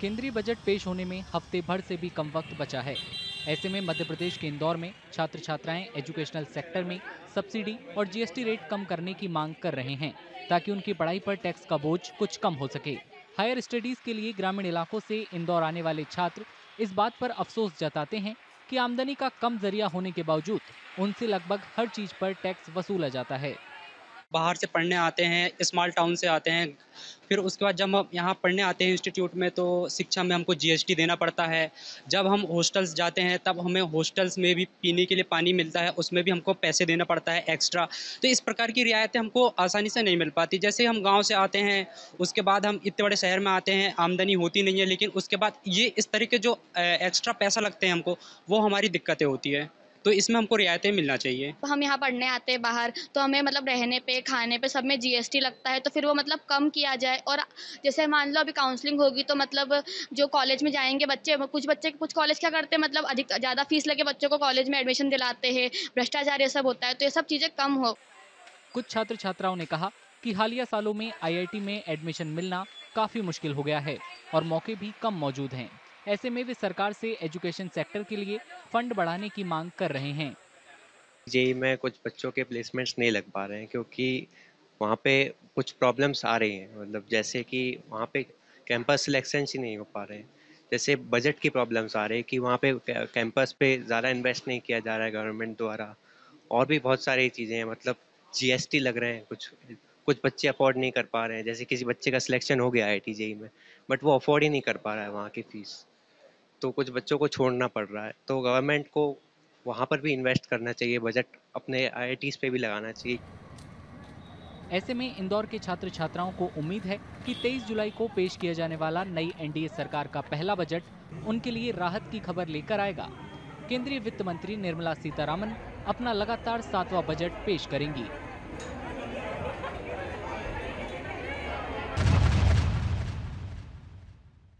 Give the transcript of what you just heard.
केंद्रीय बजट पेश होने में हफ्ते भर से भी कम वक्त बचा है। ऐसे में मध्य प्रदेश के इंदौर में छात्र छात्राएं एजुकेशनल सेक्टर में सब्सिडी और जीएसटी रेट कम करने की मांग कर रहे हैं ताकि उनकी पढ़ाई पर टैक्स का बोझ कुछ कम हो सके। हायर स्टडीज के लिए ग्रामीण इलाकों से इंदौर आने वाले छात्र इस बात पर अफसोस जताते हैं कि आमदनी का कम जरिया होने के बावजूद उनसे लगभग हर चीज पर टैक्स वसूला जाता है। बाहर से पढ़ने आते हैं, स्मॉल टाउन से आते हैं, फिर उसके बाद जब हम यहाँ पढ़ने आते हैं इंस्टीट्यूट में तो शिक्षा में हमको जीएसटी देना पड़ता है। जब हम हॉस्टल्स जाते हैं तब हमें हॉस्टल्स में भी पीने के लिए पानी मिलता है, उसमें भी हमको पैसे देना पड़ता है एक्स्ट्रा। तो इस प्रकार की रियायतें हमको आसानी से नहीं मिल पाती। जैसे हम गाँव से आते हैं, उसके बाद हम इतने बड़े शहर में आते हैं, आमदनी होती नहीं है, लेकिन उसके बाद ये इस तरह के जो एक्स्ट्रा पैसा लगते हैं हमको, वो हमारी दिक्कतें होती है। तो इसमें हमको रियायतें मिलना चाहिए। हम यहाँ पढ़ने आते हैं बाहर तो हमें मतलब रहने पे, खाने पे सब में जीएसटी लगता है, तो फिर वो मतलब कम किया जाए। और जैसे मान लो अभी काउंसलिंग होगी तो मतलब जो कॉलेज में जाएंगे बच्चे, कुछ कॉलेज क्या करते हैं मतलब अधिक ज़्यादा फीस लगे बच्चों को कॉलेज में एडमिशन दिलाते हैं, भ्रष्टाचार ये सब होता है, तो ये सब चीज़ें कम हो। कुछ छात्र छात्राओं ने कहा कि हालिया सालों में IIT में एडमिशन मिलना काफ़ी मुश्किल हो गया है और मौके भी कम मौजूद हैं। ऐसे में वे सरकार से एजुकेशन सेक्टर के लिए फंड बढ़ाने की मांग कर रहे हैं। जेई में कुछ बच्चों के प्लेसमेंट्स नहीं लग पा रहे हैं क्योंकि वहाँ पे कुछ प्रॉब्लम्स आ रही हैं, मतलब जैसे कि वहाँ पे कैंपस सिलेक्शन ही नहीं हो पा रहे हैं। जैसे बजट की प्रॉब्लम्स आ रही है कि वहाँ पे कैंपस पे ज़्यादा इन्वेस्ट नहीं किया जा रहा है गवर्नमेंट द्वारा, और भी बहुत सारी चीज़ें हैं। मतलब GST लग रहे हैं, कुछ बच्चे अफोर्ड नहीं कर पा रहे हैं। जैसे किसी बच्चे का सिलेक्शन हो गया IIT JEE में, बट वो अफोर्ड ही नहीं कर पा रहा है वहाँ की फ़ीस, तो कुछ बच्चों को छोड़ना पड़ रहा है। तो गवर्नमेंट को वहाँ पर भी इन्वेस्ट करना चाहिए, बजट अपने IITs पे भी लगाना चाहिए। ऐसे में इंदौर के छात्र छात्राओं को उम्मीद है कि 23 जुलाई को पेश किया जाने वाला नई NDA सरकार का पहला बजट उनके लिए राहत की खबर लेकर आएगा। केंद्रीय वित्त मंत्री निर्मला सीतारमण अपना लगातार 7वां बजट पेश करेंगी।